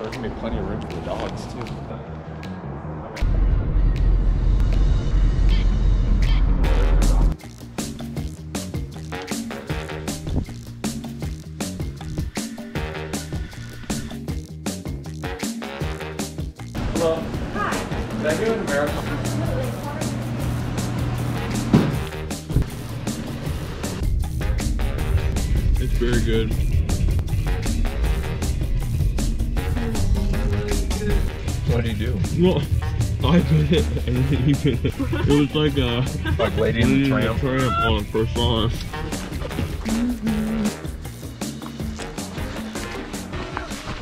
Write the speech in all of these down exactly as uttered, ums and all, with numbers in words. There's gonna be plenty of room for the dogs too. Hello. Hi. Is that you in America? It's very good. What did you do? Well, I did it and then you did it. It was like a like Lady and the Tramp on first line.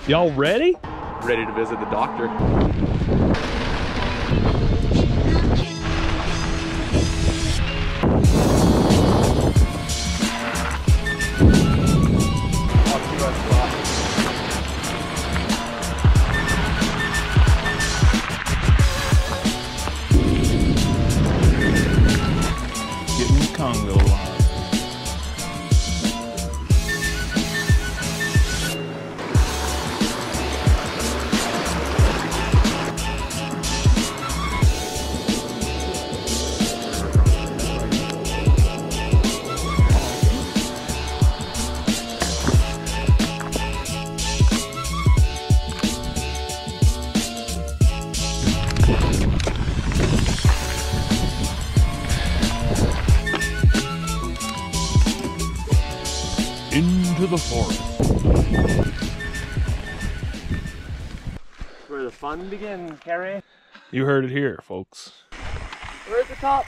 Y'all ready? Ready to visit the doctor. Into the forest. Where the fun begins, Carrie. You heard it here, folks. We're at the top.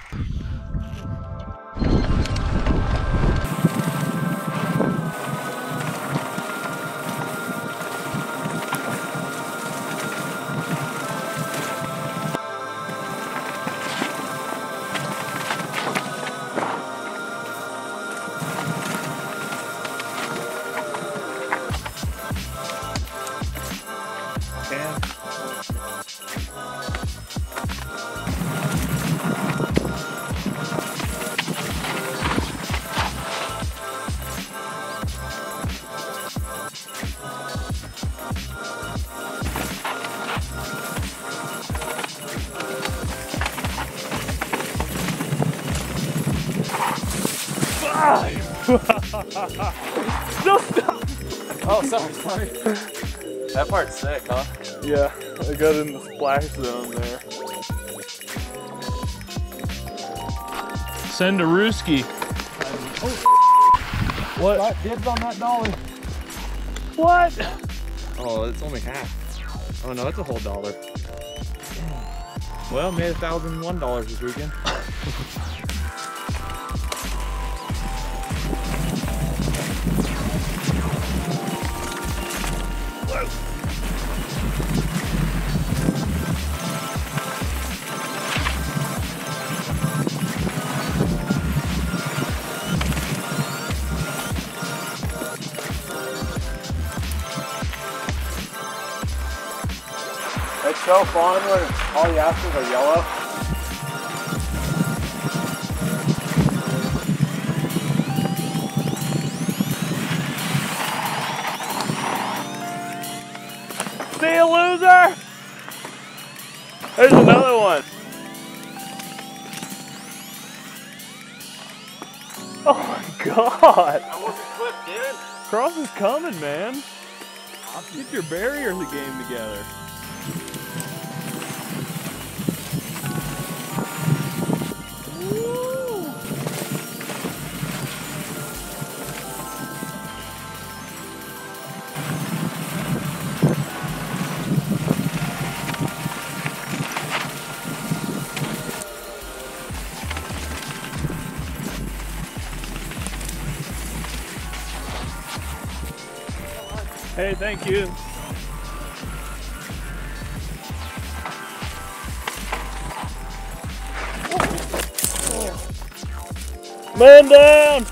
No, stop! Oh, sorry, sorry. That part's sick, huh? Yeah, I got in the splash zone there. Send a Rooski. Oh, what? Got dibs on that dollar. What? Oh, it's only half. Oh no, it's a whole dollar. Well, made a thousand and one dollars this weekend. It's so fun when all the asses are yellow. See you, loser! There's another one. Oh my god! I wasn't clipped, dude. Cross is coming, man. Get your barriers the game together. Hey, thank you. Man down!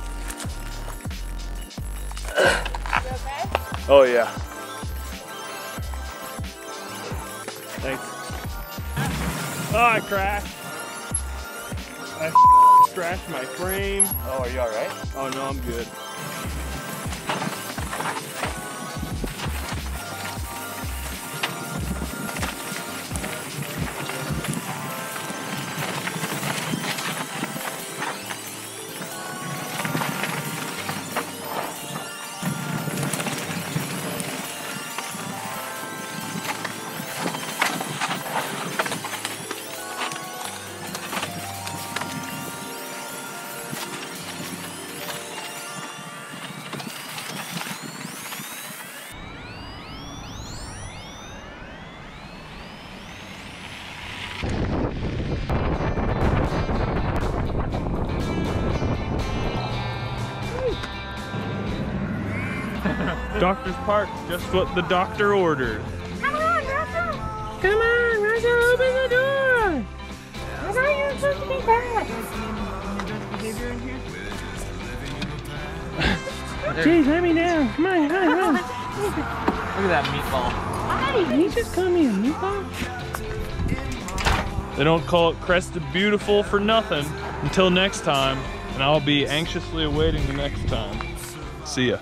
Okay? Oh yeah. Thanks. Oh, I crashed. I scratched my frame. Oh, are you alright? Oh no, I'm good. Doctor Park, just what the doctor ordered. Come on, Russell! Come on, Russell, open the door! I thought you were supposed to be back! Jeez, let me down! Come on, come on, come on! Look at that meatball. Why did he just call me a meatball? They don't call it Crested Beautiful for nothing. Until next time, and I'll be anxiously awaiting the next time. See ya.